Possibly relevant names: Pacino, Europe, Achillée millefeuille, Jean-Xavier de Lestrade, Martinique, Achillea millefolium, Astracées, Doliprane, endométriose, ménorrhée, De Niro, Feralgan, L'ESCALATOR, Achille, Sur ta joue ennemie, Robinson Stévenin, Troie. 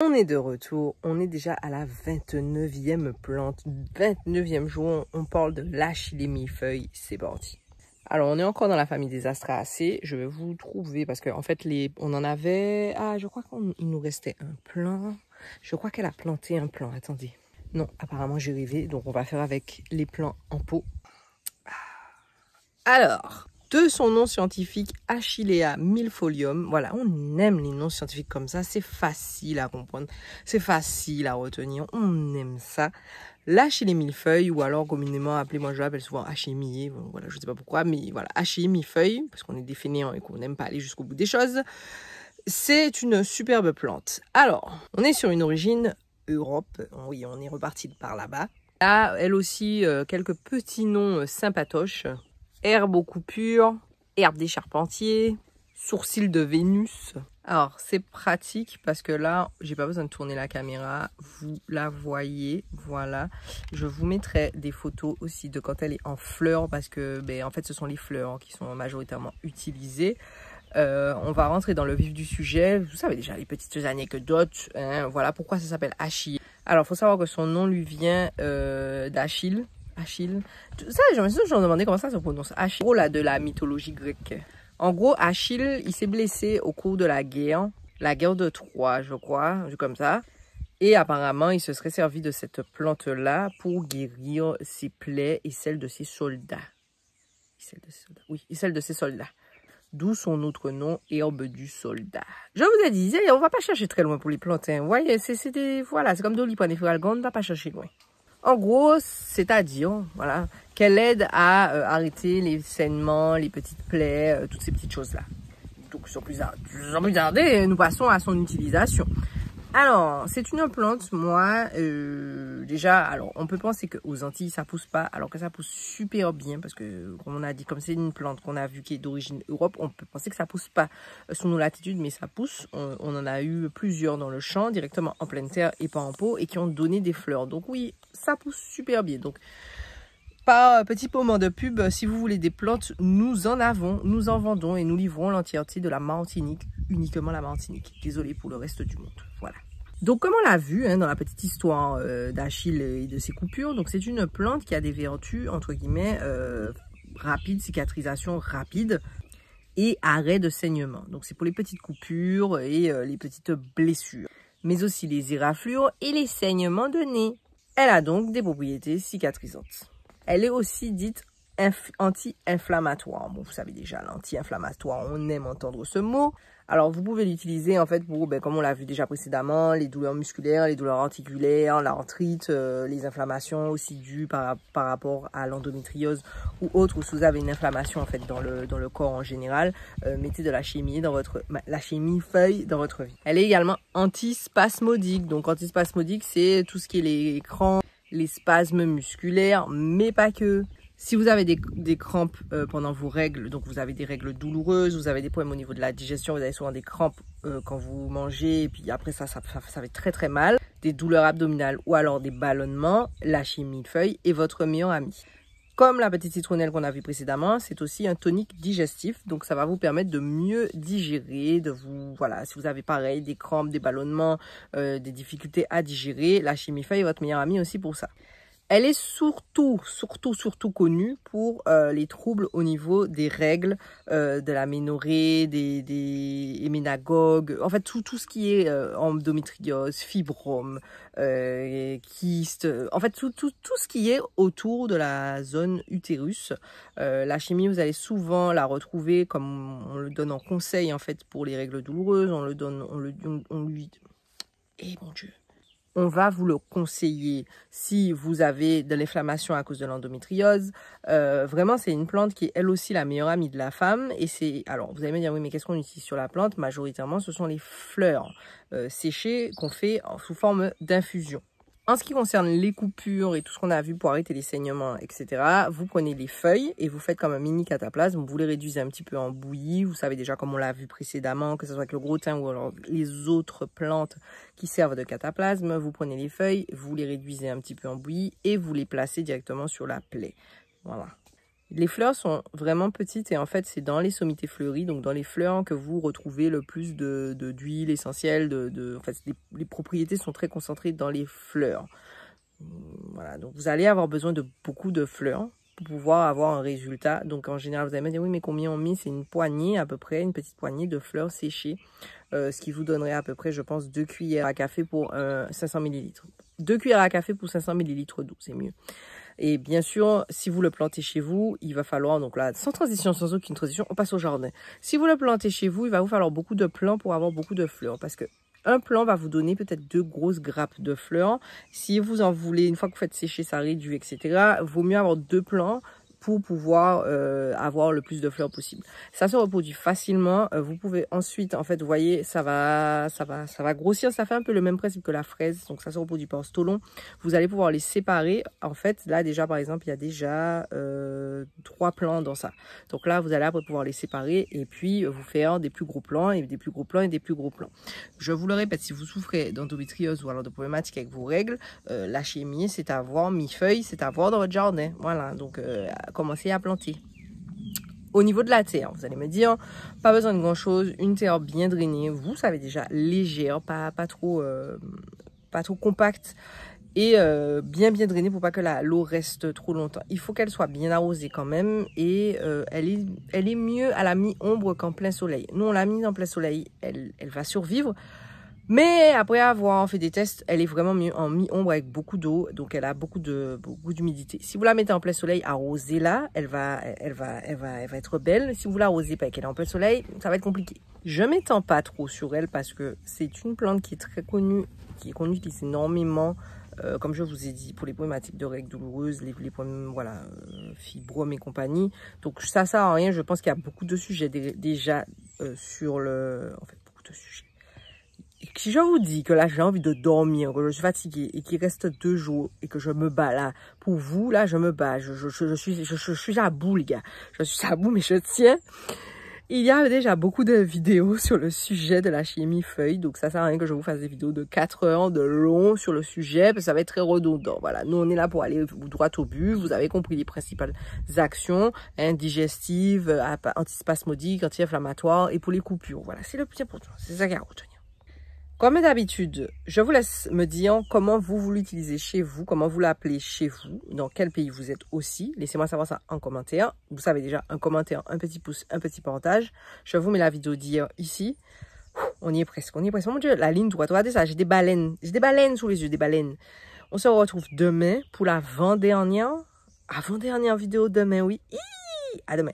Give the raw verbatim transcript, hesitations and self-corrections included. On est de retour, on est déjà à la vingt-neuvième plante, vingt-neuvième jour, on parle de l'Achillée millefeuille, c'est parti. Alors on est encore dans la famille des Astracées, je vais vous trouver parce qu'en fait les, on en avait, ah je crois qu'il nous restait un plant, je crois qu'elle a planté un plant, attendez. Non, apparemment j'ai rêvé, donc on va faire avec les plants en pot. Alors, de son nom scientifique, Achillea millefolium. Voilà, on aime les noms scientifiques comme ça. C'est facile à comprendre. C'est facile à retenir. On aime ça. L'Achillée millefeuille, ou alors communément appelée, moi je l'appelle souvent Achille. Voilà, je ne sais pas pourquoi, mais voilà, Achillée millefeuille, parce qu'on est des fainéants et qu'on n'aime pas aller jusqu'au bout des choses. C'est une superbe plante. Alors, on est sur une origine Europe. Oui, on est reparti par là-bas. Là, elle aussi, euh, quelques petits noms euh, sympatoches. Herbe aux coupures, herbe des charpentiers, sourcil de Vénus. Alors, c'est pratique parce que là, j'ai pas besoin de tourner la caméra. Vous la voyez, voilà. Je vous mettrai des photos aussi de quand elle est en fleurs parce que, ben, en fait, ce sont les fleurs qui sont majoritairement utilisées. Euh, on va rentrer dans le vif du sujet. Vous savez déjà les petites anecdotes. Hein, voilà pourquoi ça s'appelle Achille. Alors, faut savoir que son nom lui vient euh, d'Achille. Achille. Ça, je me suis toujours demandé comment ça se prononce. Achille, gros là, de la mythologie grecque. En gros, Achille, il s'est blessé au cours de la guerre, la guerre de Troie, je crois, comme ça. Et apparemment, il se serait servi de cette plante-là pour guérir ses plaies et celles de ses soldats. Et celles de ses soldats. Oui, et celles de ses soldats. D'où son autre nom, herbe du soldat. Je vous ai dit, on va pas chercher très loin pour les plantes. Hein. Vous voyez, c'est des, voilà, c'est comme Doliprane et Feralgan, on va pas chercher loin. En gros, c'est-à-dire voilà, qu'elle aide à euh, arrêter les saignements, les petites plaies, euh, toutes ces petites choses-là. Donc, sans plus, plus tarder, nous passons à son utilisation. Alors, c'est une plante, moi, euh, déjà, alors, on peut penser qu'aux Antilles, ça pousse pas, alors que ça pousse super bien, parce que, comme on a dit, comme c'est une plante qu'on a vu qui est d'origine Europe, on peut penser que ça pousse pas sous nos latitudes, mais ça pousse. On, on en a eu plusieurs dans le champ, directement en pleine terre et pas en pot, et qui ont donné des fleurs. Donc oui, ça pousse super bien. Donc, par petit moment de pub, si vous voulez des plantes, nous en avons, nous en vendons et nous livrons l'entièreté de la Martinique, uniquement la Martinique. Désolée pour le reste du monde. Voilà. Donc, comme on l'a vu hein, dans la petite histoire euh, d'Achille et de ses coupures, donc c'est une plante qui a des vertus, entre guillemets, euh, rapide, cicatrisation rapide et arrêt de saignement. Donc, c'est pour les petites coupures et euh, les petites blessures, mais aussi les éraflures et les saignements de nez. Elle a donc des propriétés cicatrisantes. Elle est aussi dite anti-inflammatoire. Bon, vous savez déjà, l'anti-inflammatoire, on aime entendre ce mot. Alors, vous pouvez l'utiliser, en fait, pour, ben, comme on l'a vu déjà précédemment, les douleurs musculaires, les douleurs articulaires, l'arthrite, euh, les inflammations aussi dues par, par rapport à l'endométriose ou autre, où si vous avez une inflammation, en fait, dans le, dans le corps en général, euh, mettez de la chimie dans votre, bah, la chimie feuille dans votre vie. Elle est également antispasmodique. Donc, antispasmodique, c'est tout ce qui est les crampes, les spasmes musculaires, mais pas que. Si vous avez des, des crampes euh, pendant vos règles, donc vous avez des règles douloureuses, vous avez des problèmes au niveau de la digestion, vous avez souvent des crampes euh, quand vous mangez, et puis après ça ça, ça, ça fait très très mal, des douleurs abdominales ou alors des ballonnements, l'Achillée millefeuille est votre meilleur ami. Comme la petite citronnelle qu'on a vue précédemment, c'est aussi un tonique digestif, donc ça va vous permettre de mieux digérer, de vous, voilà, si vous avez pareil, des crampes, des ballonnements, euh, des difficultés à digérer, l'Achillée millefeuille est votre meilleure amie aussi pour ça. Elle est surtout, surtout, surtout connue pour euh, les troubles au niveau des règles, euh, de la ménorrhée, des, des héménagogues, en fait tout, tout ce qui est euh, endométriose, fibrome, euh, kyste, en fait tout, tout, tout ce qui est autour de la zone utérus. Euh, la chimie, vous allez souvent la retrouver comme on le donne en conseil en fait pour les règles douloureuses, on le donne, on le, on, on lui, eh mon Dieu. On va vous le conseiller si vous avez de l'inflammation à cause de l'endométriose. Euh, vraiment, c'est une plante qui est elle aussi la meilleure amie de la femme. Et c'est, alors, vous allez me dire, oui, mais qu'est-ce qu'on utilise sur la plante? Majoritairement, ce sont les fleurs euh, séchées qu'on fait en, sous forme d'infusion. En ce qui concerne les coupures et tout ce qu'on a vu pour arrêter les saignements, et cetera, vous prenez les feuilles et vous faites comme un mini cataplasme. Vous les réduisez un petit peu en bouillie. Vous savez déjà, comme on l'a vu précédemment, que ce soit avec le gros thym ou alors les autres plantes qui servent de cataplasme, vous prenez les feuilles, vous les réduisez un petit peu en bouillie et vous les placez directement sur la plaie. Voilà. Les fleurs sont vraiment petites et en fait c'est dans les sommités fleuries, donc dans les fleurs, que vous retrouvez le plus de, de, d'huile essentielle. De, de, en fait, les, les propriétés sont très concentrées dans les fleurs. Voilà, donc vous allez avoir besoin de beaucoup de fleurs pour pouvoir avoir un résultat. Donc en général, vous allez me dire, oui, mais combien on met? C'est une poignée à peu près, une petite poignée de fleurs séchées, euh, ce qui vous donnerait à peu près, je pense, deux cuillères à café pour euh, cinq cents millilitres. deux cuillères à café pour cinq cents millilitres d'eau, c'est mieux. Et bien sûr, si vous le plantez chez vous, il va falloir, donc là, sans transition, sans aucune transition, on passe au jardin. Si vous le plantez chez vous, il va vous falloir beaucoup de plants pour avoir beaucoup de fleurs, parce que un plant va vous donner peut-être deux grosses grappes de fleurs. Si vous en voulez, une fois que vous faites sécher, ça réduit, et cetera, vaut mieux avoir deux plants pour pouvoir euh, avoir le plus de fleurs possible. Ça se reproduit facilement. Vous pouvez ensuite, en fait, vous voyez, ça va, ça va, ça va grossir. Ça fait un peu le même principe que la fraise. Donc ça se reproduit par stolon. Vous allez pouvoir les séparer. En fait, là déjà, par exemple, il y a déjà euh, trois plants dans ça. Donc là, vous allez après pouvoir les séparer et puis vous faire des plus gros plants et des plus gros plants et des plus gros plants. Je vous le répète, si vous souffrez d'endométriose ou alors de problématiques avec vos règles, euh, l'Achillée millefeuille, c'est à voir, millefeuille, c'est à voir dans votre jardin. Voilà. Donc euh, commencer à planter. Au niveau de la terre, vous allez me dire, pas besoin de grand chose, une terre bien drainée, vous savez déjà, légère, pas, pas trop, euh, pas trop compacte, et euh, bien bien drainée pour pas que la l'eau reste trop longtemps. Il faut qu'elle soit bien arrosée quand même, et euh, elle est elle est mieux à la mi-ombre qu'en plein soleil. Nous on l'a mise en plein soleil, elle, elle va survivre. Mais après avoir fait des tests, elle est vraiment mieux en mi-ombre avec beaucoup d'eau, donc elle a beaucoup de beaucoup d'humidité. Si vous la mettez en plein soleil, arrosez-la, elle va, elle va, elle va, elle va être belle. Si vous l'arrosez pas et qu'elle est en plein soleil, ça va être compliqué. Je m'étends pas trop sur elle parce que c'est une plante qui est très connue, qui est qu'on utilise énormément, euh, comme je vous ai dit, pour les problématiques de règles douloureuses, les, les problèmes, voilà, euh, fibromes et compagnie. Donc ça, ça sert à rien. Je pense qu'il y a beaucoup de sujets déjà euh, sur le, en fait, beaucoup de sujets. Si je vous dis que là j'ai envie de dormir, que je suis fatiguée et qu'il reste deux jours et que je me bats là, pour vous là je me bats, je, je, je, je, suis, je, je, je suis à bout les gars, je suis à bout mais je tiens. Il y a déjà beaucoup de vidéos sur le sujet de l'Achillée millefeuille, donc ça sert à rien que je vous fasse des vidéos de quatre heures de long sur le sujet, parce que ça va être très redondant. Voilà, nous on est là pour aller droit au but, vous avez compris les principales actions, hein, digestives, antispasmodiques, anti-inflammatoires et pour les coupures. Voilà, c'est le plus important, c'est ça qu'il y a à retenir. Comme d'habitude, je vous laisse me dire comment vous, vous l'utilisez chez vous, comment vous l'appelez chez vous, dans quel pays vous êtes aussi. Laissez-moi savoir ça en commentaire. Vous savez déjà, un commentaire, un petit pouce, un petit partage. Je vous mets la vidéo d'hier ici. On y est presque, on y est presque. Mon Dieu, la ligne droite, regardez ça, j'ai des baleines. J'ai des baleines sous les yeux, des baleines. On se retrouve demain pour la avant-dernière, avant-dernière vidéo demain, oui. Hi, à demain.